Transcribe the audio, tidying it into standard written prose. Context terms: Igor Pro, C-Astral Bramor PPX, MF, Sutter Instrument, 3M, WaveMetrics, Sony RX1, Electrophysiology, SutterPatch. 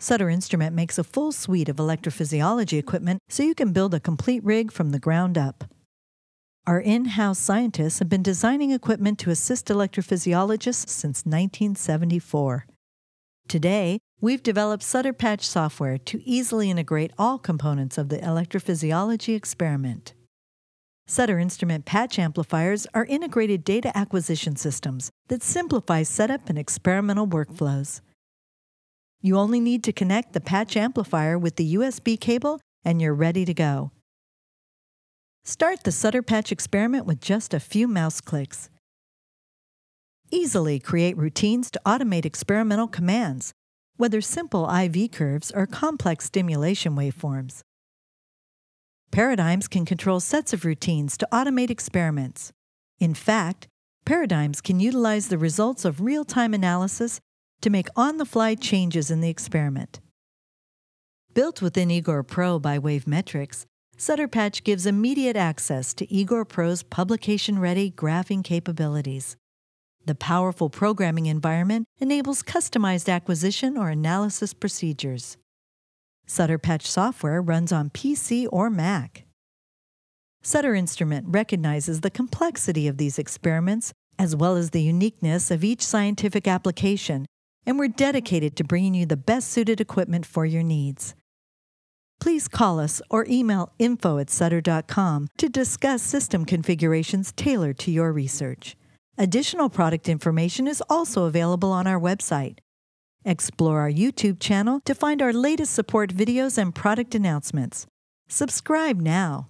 Sutter Instrument makes a full suite of electrophysiology equipment so you can build a complete rig from the ground up. Our in-house scientists have been designing equipment to assist electrophysiologists since 1974. Today, we've developed SutterPatch software to easily integrate all components of the electrophysiology experiment. Sutter Instrument patch amplifiers are integrated data acquisition systems that simplify setup and experimental workflows. You only need to connect the patch amplifier with the USB cable and you're ready to go. Start the SutterPatch experiment with just a few mouse clicks. Easily create routines to automate experimental commands, whether simple IV curves or complex stimulation waveforms. Paradigms can control sets of routines to automate experiments. In fact, paradigms can utilize the results of real-time analysis to make on-the-fly changes in the experiment. Built within Igor Pro by WaveMetrics, SutterPatch gives immediate access to Igor Pro's publication-ready graphing capabilities. The powerful programming environment enables customized acquisition or analysis procedures. SutterPatch software runs on PC or Mac. Sutter Instrument recognizes the complexity of these experiments as well as the uniqueness of each scientific application, and we're dedicated to bringing you the best-suited equipment for your needs. Please call us or email info@sutter.com to discuss system configurations tailored to your research. Additional product information is also available on our website. Explore our YouTube channel to find our latest support videos and product announcements. Subscribe now!